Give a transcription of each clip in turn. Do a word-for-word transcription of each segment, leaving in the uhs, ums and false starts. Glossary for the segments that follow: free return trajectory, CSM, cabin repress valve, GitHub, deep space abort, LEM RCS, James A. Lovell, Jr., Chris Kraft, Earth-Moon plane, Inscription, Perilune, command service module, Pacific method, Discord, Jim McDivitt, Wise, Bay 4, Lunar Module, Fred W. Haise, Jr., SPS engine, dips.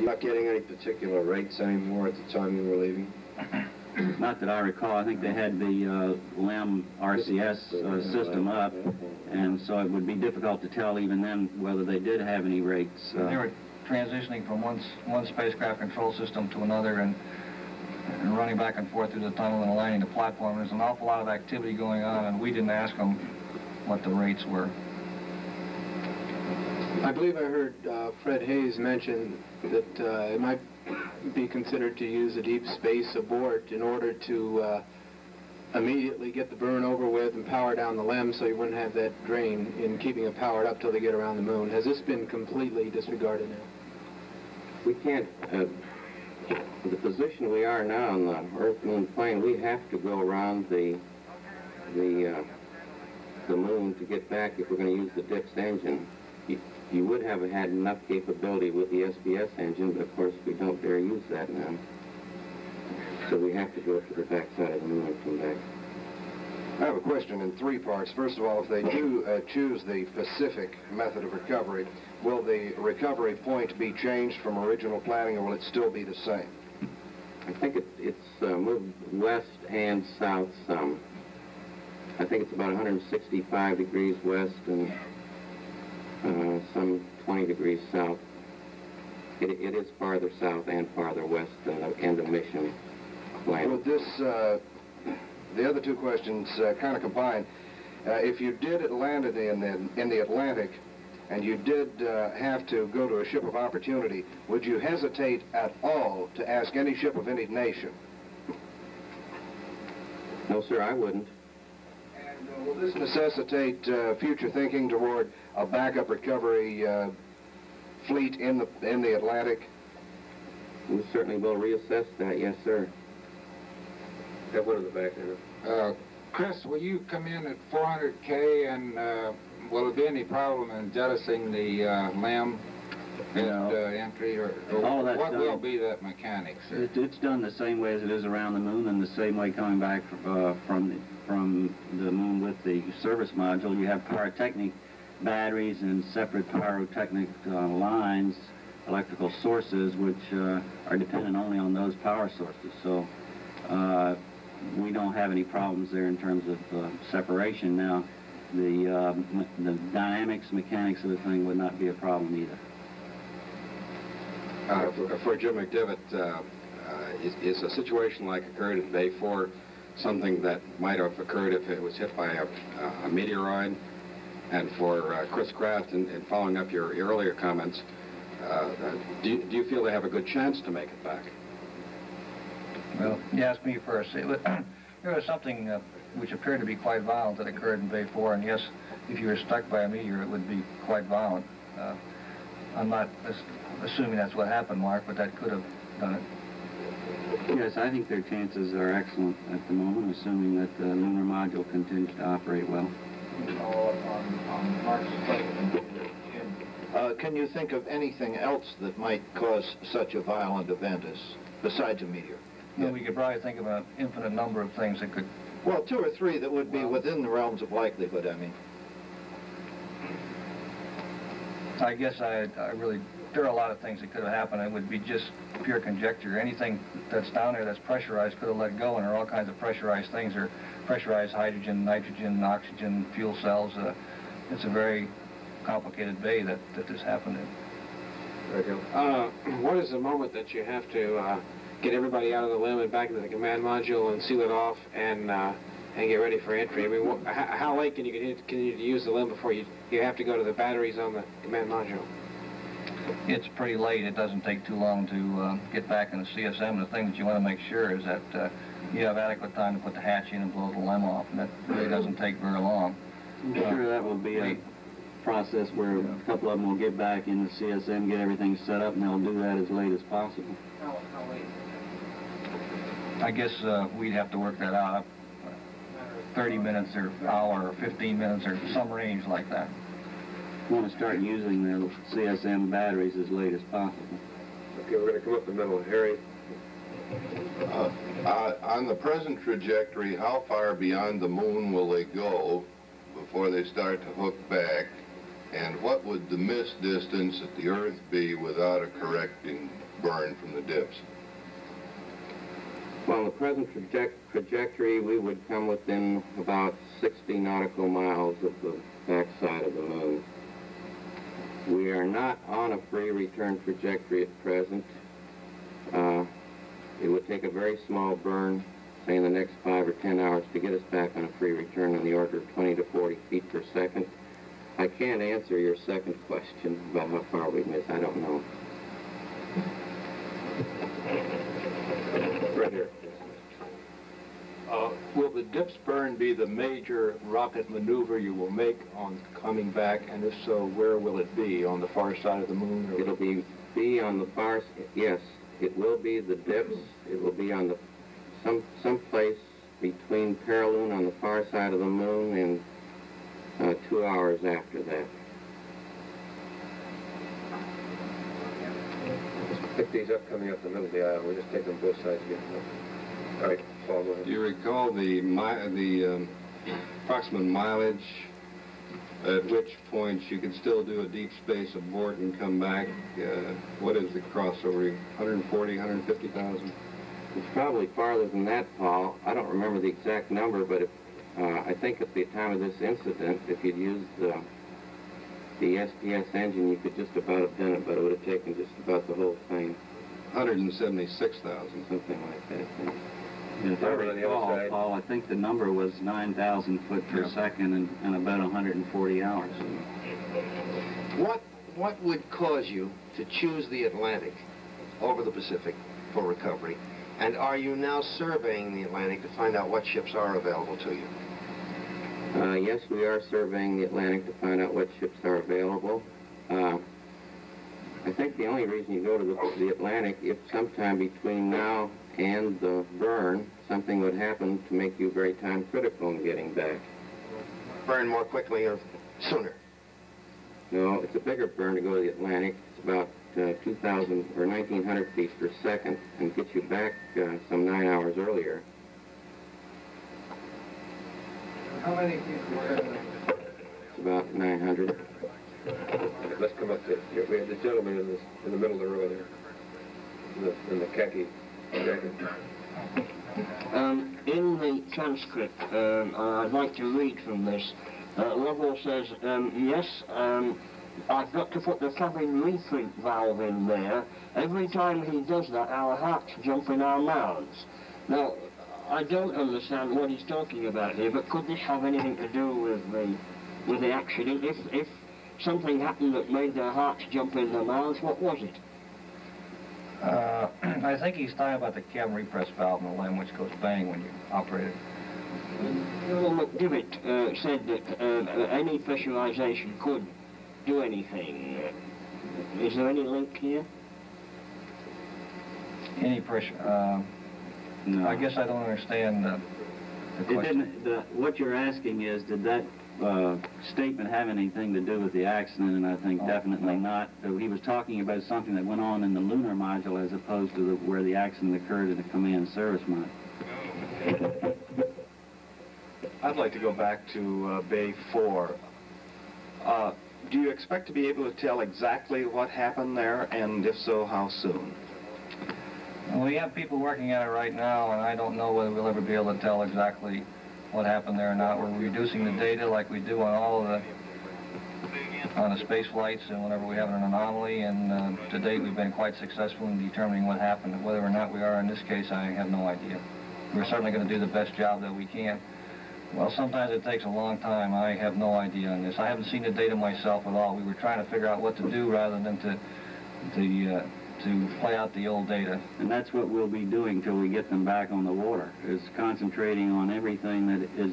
You're not getting any particular rates anymore at the time you were leaving? Not that I recall. I think they had the uh, L E M R C S uh, system up, and so it would be difficult to tell even then whether they did have any rates. Uh, they were transitioning from one, one spacecraft control system to another and, and running back and forth through the tunnel and aligning the platform. There's an awful lot of activity going on, and we didn't ask them what the rates were. I believe I heard uh, Fred Haise mention that uh, it might be considered to use a deep space abort in order to uh, immediately get the burn over with and power down the L E M so you wouldn't have that drain in keeping it powered up till they get around the moon. Has this been completely disregarded now? We can't, uh, the position we are now on the Earth-Moon plane, we have to go around the, the, uh, the moon to get back if we're going to use the dips engine. You, you would have had enough capability with the S P S engine, but of course we don't dare use that now. So we have to go to the back side of the moon and come back. I have a question in three parts. First of all, if they do uh, choose the Pacific method of recovery, will the recovery point be changed from original planning, or will it still be the same? I think it, it's uh, moved west and south some. I think it's about one hundred sixty-five degrees west and Uh, some twenty degrees south. It, it is farther south and farther west than the end of mission plan. Well, this, uh, the other two questions uh, kind of combine. Uh, if you did it landed in the, in the Atlantic, and you did uh, have to go to a ship of opportunity, would you hesitate at all to ask any ship of any nation? No, sir, I wouldn't. And uh, will this necessitate uh, future thinking toward a backup recovery uh, fleet in the in the Atlantic? We certainly will reassess that, yes, sir. Yeah, what are the back there? Uh, Chris, will you come in at four hundred K, and uh, will there be any problem in jettisoning the uh, L E M at, no. uh, entry, or, or all that's what done. Will be that mechanics? It, it's done the same way as it is around the moon, and the same way coming back uh, from the, from the moon with the service module. You have pyrotechnic batteries and separate pyrotechnic uh, lines, electrical sources, which uh, are dependent only on those power sources. So uh, we don't have any problems there in terms of uh, separation. Now, the, uh, the dynamics, mechanics of the thing would not be a problem either. Uh, for, for Jim McDivitt, uh, uh, is, is a situation like occurred in Bay four something that might have occurred if it was hit by a, a meteoroid? And for uh, Chris Kraft, and, and following up your, your earlier comments, uh, uh, do, do you feel they have a good chance to make it back? Well, you asked me first. It was, there was something uh, which appeared to be quite violent that occurred in Bay four, and yes, if you were struck by a meteor, it would be quite violent. Uh, I'm not as assuming that's what happened, Mark, but that could have done it. Yes, I think their chances are excellent at the moment, assuming that the lunar module continues to operate well. Uh, can you think of anything else that might cause such a violent event as, besides a meteor? Well, yeah. We could probably think of an infinite number of things that could... Well, two or three that would be well, within the realms of likelihood, I mean. I guess I, I really... There are a lot of things that could have happened. It would be just pure conjecture. Anything that's down there that's pressurized could have let go, and there are all kinds of pressurized things. There are pressurized hydrogen, nitrogen, oxygen, fuel cells. Uh, it's a very complicated bay that, that this happened in. Very good. Uh, what is the moment that you have to uh, get everybody out of the L E M and back into the command module and seal it off and uh, and get ready for entry? I mean, wh how late can you continue to use the L E M before you, you have to go to the batteries on the command module? It's pretty late. It doesn't take too long to uh, get back in the C S M. The thing that you want to make sure is that uh, you have adequate time to put the hatch in and blow the L E M off, and that really doesn't take very long. I'm uh, sure that will be late. A process where yeah. a couple of them will get back in the C S M, get everything set up, and they'll do that as late as possible. How, how late? I guess uh, we'd have to work that out. thirty minutes or an hour or fifteen minutes or some range like that. We want to start using the C S M batteries as late as possible. Okay, we're going to come up the middle, Harry. Uh, uh, on the present trajectory, how far beyond the moon will they go before they start to hook back? And what would the missed distance at the Earth be without a correcting burn from the dips? Well, the present traje trajectory, we would come within about sixty nautical miles of the backside of the moon. We are not on a free return trajectory at present. Uh, it would take a very small burn, say in the next five or ten hours, to get us back on a free return in the order of twenty to forty feet per second. I can't answer your second question about how far we missed. I don't know. Right here. Uh, will the dips burn be the major rocket maneuver you will make on coming back, and if so, where will it be? On the far side of the moon? Or it'll be be on the far. Yes, it will be the dips. It will be on the some some place between Perilune on the far side of the moon and. Uh, two hours after that. Just pick these up coming up the middle of the aisle. We'll just take them both sides again. All right, Paul, go ahead. Do you recall the, mi the um, approximate mileage at which point you can still do a deep space abort and come back? Uh, what is the crossover? one forty, one fifty thousand? It's probably farther than that, Paul. I don't remember the exact number, but if Uh, I think at the time of this incident, if you'd used uh, the S P S engine, you could just about have done it, but it would have taken just about the whole thing. one hundred seventy-six thousand, something like that. Yeah. If I recall, Paul, I think the number was nine thousand foot per yeah. second and, and about one hundred forty hours. What, what would cause you to choose the Atlantic over the Pacific for recovery? And are you now surveying the Atlantic to find out what ships are available to you? Uh, yes, we are surveying the Atlantic to find out what ships are available. Uh, I think the only reason you go to the, the Atlantic, if sometime between now and the burn, something would happen to make you very time critical in getting back. Burn more quickly or sooner? No, it's a bigger burn to go to the Atlantic. It's about Uh, two thousand or nineteen hundred feet per second and get you back uh, some nine hours earlier. How many feet per second? It's about nine hundred. Let's come up to here. We have the gentleman in, this, in the middle of the row there, in the, in the khaki jacket. Um, in the transcript, um, I'd like to read from this. Uh, Lovell says, um, yes, um, I've got to put the cabin repress valve in there. Every time he does that, our hearts jump in our mouths. Now, I don't understand what he's talking about here, but could this have anything to do with the, with the accident? If, if something happened that made their hearts jump in their mouths, what was it? Uh, I think he's talking about the cabin repress valve in the L E M, which goes bang when you operate it. Jim McDivitt uh, said that uh, any pressurization could do anything. Is there any link here? Any pressure? Uh, no. I guess I don't understand the, the question. It didn't, the, what you're asking is, did that uh, statement have anything to do with the accident? And I think oh, definitely no. not. He was talking about something that went on in the lunar module as opposed to the, where the accident occurred in the command service module. I'd like to go back to uh, Bay four. Uh, Do you expect to be able to tell exactly what happened there, and if so, how soon? Well, we have people working at it right now, and I don't know whether we'll ever be able to tell exactly what happened there or not. We're reducing the data like we do on all of the, on the space flights and whenever we have an anomaly, and uh, to date we've been quite successful in determining what happened. Whether or not we are in this case, I have no idea. We're certainly going to do the best job that we can. Well, sometimes it takes a long time. I have no idea on this. I haven't seen the data myself at all. We were trying to figure out what to do rather than to, to, uh, to play out the old data. And that's what we'll be doing till we get them back on the water, is concentrating on everything that is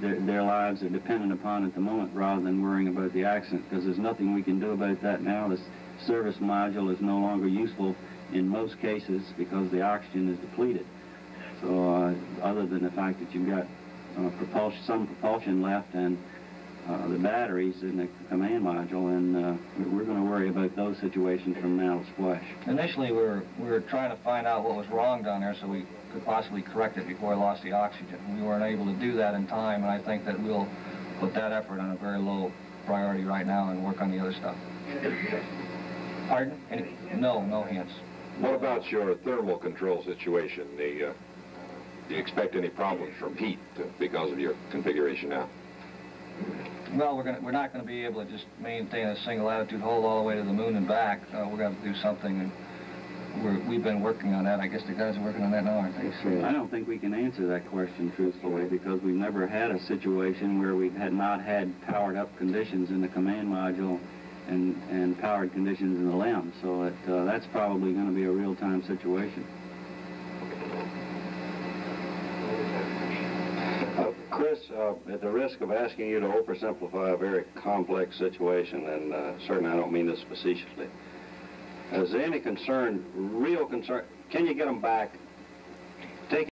their, their lives are dependent upon at the moment rather than worrying about the accident, because there's nothing we can do about that now. This service module is no longer useful in most cases because the oxygen is depleted. So uh, other than the fact that you've got Uh, propulsion, some propulsion left, and uh, the batteries in the command module, and uh, we're going to worry about those situations from now to splash. Initially, we were we were trying to find out what was wrong down there so we could possibly correct it before I lost the oxygen. We weren't able to do that in time, and I think that we'll put that effort on a very low priority right now and work on the other stuff. Pardon? Any? No, no hints. What about your thermal control situation? The, uh, do you expect any problems from heat because of your configuration now? Well, we're, gonna, we're not going to be able to just maintain a single attitude hold all the way to the moon and back. Uh, we're going to do something. We're, we've been working on that. I guess the guys are working on that now, aren't they? I don't think we can answer that question truthfully because we've never had a situation where we had not had powered up conditions in the command module and, and powered conditions in the L E M. So it, uh, that's probably going to be a real-time situation. Uh, Chris, uh, at the risk of asking you to oversimplify a very complex situation, and uh, certainly I don't mean this facetiously, is there any concern, real concern, can you get them back?